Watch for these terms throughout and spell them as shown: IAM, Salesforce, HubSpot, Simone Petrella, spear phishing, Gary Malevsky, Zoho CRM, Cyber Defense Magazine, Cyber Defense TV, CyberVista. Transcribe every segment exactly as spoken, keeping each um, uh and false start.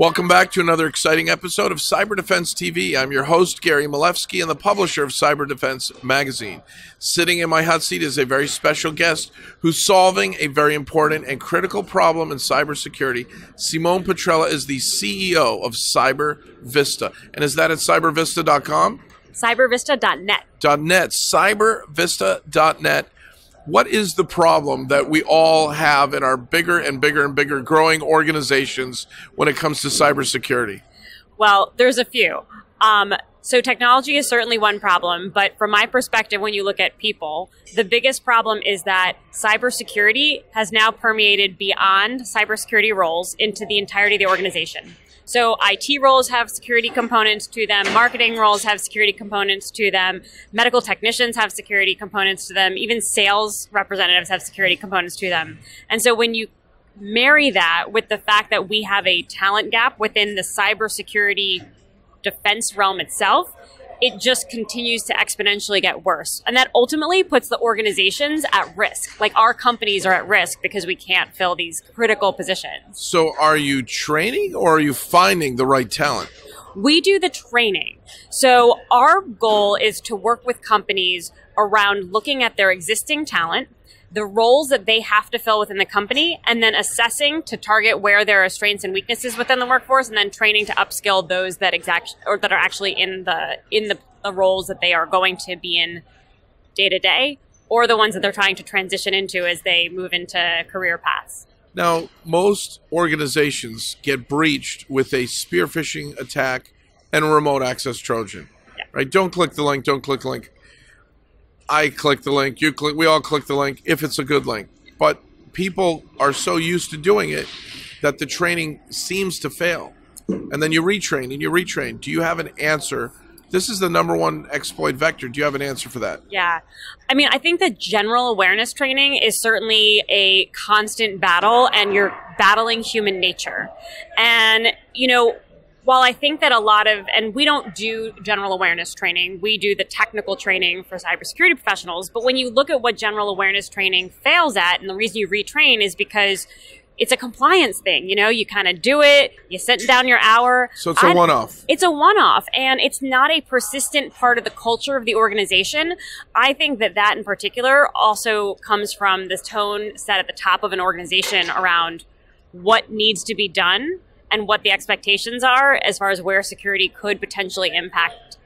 Welcome back to another exciting episode of Cyber Defense T V. I'm your host, Gary Malevsky, and the publisher of Cyber Defense Magazine. Sitting in my hot seat is a very special guest who's solving a very important and critical problem in cybersecurity. Simone Petrella is the C E O of CyberVista. And is that at cyber vista dot com? cyber vista dot net. .net, cyber vista dot net. What is the problem that we all have in our bigger and bigger and bigger growing organizations when it comes to cybersecurity? Well, there's a few. Um, so technology is certainly one problem, but from my perspective, when you look at people, the biggest problem is that cybersecurity has now permeated beyond cybersecurity roles into the entirety of the organization. So I T roles have security components to them, marketing roles have security components to them, medical technicians have security components to them, even sales representatives have security components to them. And so when you marry that with the fact that we have a talent gap within the cybersecurity defense realm itself, it just continues to exponentially get worse. And that ultimately puts the organizations at risk. Like our companies are at risk because we can't fill these critical positions. So are you training or are you finding the right talent? We do the training. So our goal is to work with companies around looking at their existing talent, the roles that they have to fill within the company, and then assessing to target where there are strengths and weaknesses within the workforce, and then training to upskill those that exact or that are actually in the in the, the roles that they are going to be in day to day, or the ones that they're trying to transition into as they move into career paths. Now, most organizations get breached with a spear phishing attack and a remote access Trojan. Yeah. Right? Don't click the link. Don't click the link. I click the link, you click, we all click the link, if it's a good link. But people are so used to doing it that the training seems to fail. And then you retrain and you retrain. Do you have an answer? This is the number one exploit vector. Do you have an answer for that? Yeah. I mean, I think that general awareness training is certainly a constant battle, and you're battling human nature. And, you know, while I think that a lot of, and we don't do general awareness training, we do the technical training for cybersecurity professionals, but when you look at what general awareness training fails at, and the reason you retrain is because it's a compliance thing, you know, you kind of do it, you sit down your hour. So it's a one-off. It's a one-off, and it's not a persistent part of the culture of the organization. I think that that in particular also comes from the tone set at the top of an organization around what needs to be done and what the expectations are as far as where security could potentially impact,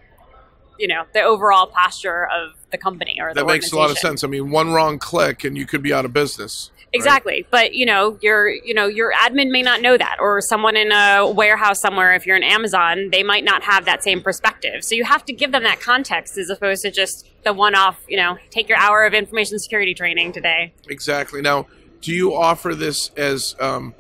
you know, the overall posture of the company or the organization. That makes a lot of sense. I mean, one wrong click and you could be out of business. Exactly. Right? But, you know, your, you know, your admin may not know that, or someone in a warehouse somewhere, if you're in Amazon, they might not have that same perspective. So you have to give them that context as opposed to just the one-off, you know, take your hour of information security training today. Exactly. Now, do you offer this as um,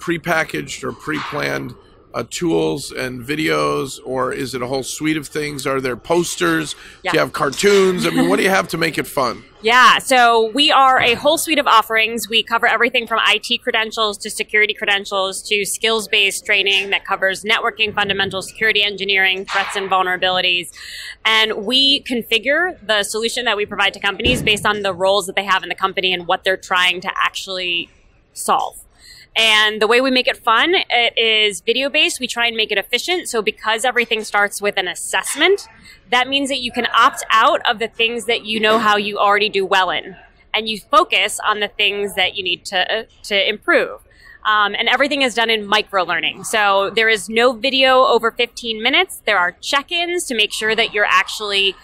prepackaged or pre-planned uh, tools and videos, or is it a whole suite of things? Are there posters? Yeah. Do you have cartoons? I mean, what do you have to make it fun? Yeah, so we are a whole suite of offerings. We cover everything from I T credentials to security credentials to skills-based training that covers networking, fundamental security engineering, threats and vulnerabilities. And we configure the solution that we provide to companies based on the roles that they have in the company and what they're trying to actually solve. And the way we make it fun, it is video-based. We try and make it efficient. So because everything starts with an assessment, that means that you can opt out of the things that you know how you already do well in. And you focus on the things that you need to, to improve. Um, and everything is done in micro-learning. So there is no video over fifteen minutes. There are check-ins to make sure that you're actually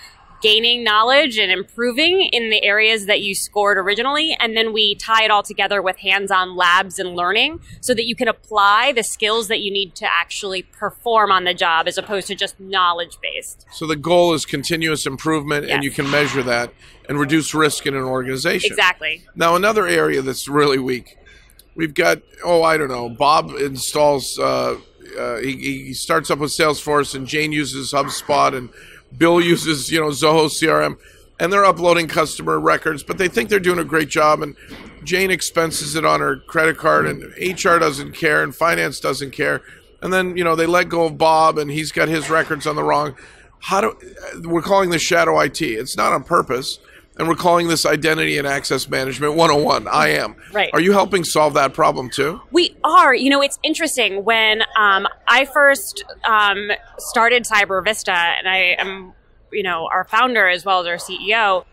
gaining knowledge and improving in the areas that you scored originally. And then we tie it all together with hands-on labs and learning so that you can apply the skills that you need to actually perform on the job as opposed to just knowledge-based. So the goal is continuous improvement, yes, and you can measure that and reduce risk in an organization. Exactly. Now, another area that's really weak, we've got, oh, I don't know, Bob installs, uh, uh, he, he starts up with Salesforce, and Jane uses HubSpot, and Bill uses, you know, Zoho C R M, and they're uploading customer records, but they think they're doing a great job, and Jane expenses it on her credit card, and H R doesn't care, and finance doesn't care, and then, you know, they let go of Bob, and he's got his records on the wrong. How do, we're calling this shadow I T. It's not on purpose. And we're calling this Identity and Access Management one oh one, I A M. Right. Are you helping solve that problem too? We are. You know, it's interesting. When um, I first um, started CyberVista, and I am, you know, our founder as well as our C E O,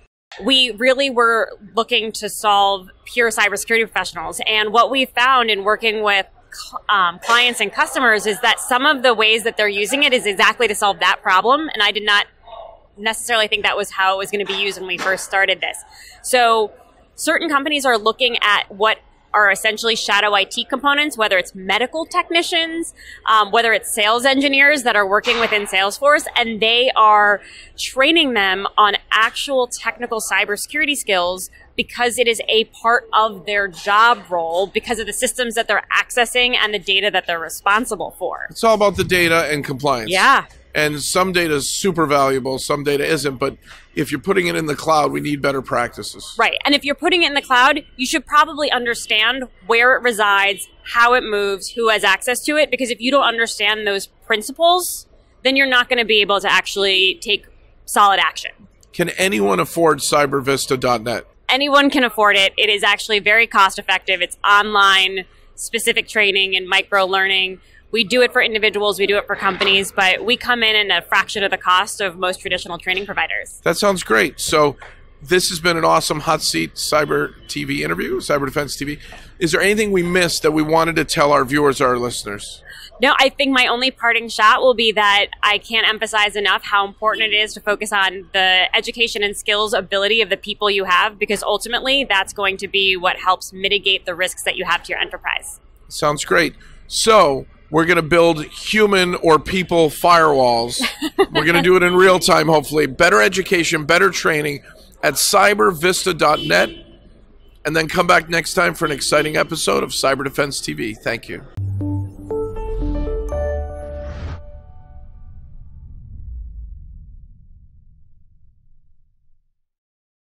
we really were looking to solve pure cybersecurity professionals. And what we found in working with Um, clients and customers is that some of the ways that they're using it is exactly to solve that problem, and I did not necessarily think that was how it was going to be used when we first started this. So certain companies are looking at what are essentially shadow I T components, whether it's medical technicians, um, whether it's sales engineers that are working within Salesforce, and they are training them on actual technical cybersecurity skills because it is a part of their job role because of the systems that they're accessing and the data that they're responsible for. It's all about the data and compliance. Yeah. And some data is super valuable, some data isn't, but if you're putting it in the cloud, we need better practices. Right, and if you're putting it in the cloud, you should probably understand where it resides, how it moves, who has access to it, because if you don't understand those principles, then you're not going to be able to actually take solid action. Can anyone afford cyber vista dot net? Anyone can afford it. It is actually very cost effective. It's online specific training and micro learning. We do it for individuals, we do it for companies, but we come in at a fraction of the cost of most traditional training providers. That sounds great. So this has been an awesome Hot Seat Cyber T V interview, Cyber Defense T V. Is there anything we missed that we wanted to tell our viewers or our listeners? No, I think my only parting shot will be that I can't emphasize enough how important it is to focus on the education and skills ability of the people you have, because ultimately that's going to be what helps mitigate the risks that you have to your enterprise. Sounds great. So we're going to build human or people firewalls. We're going to do it in real time, hopefully. Better education, better training at cyber vista dot net. And then come back next time for an exciting episode of Cyber Defense T V. Thank you.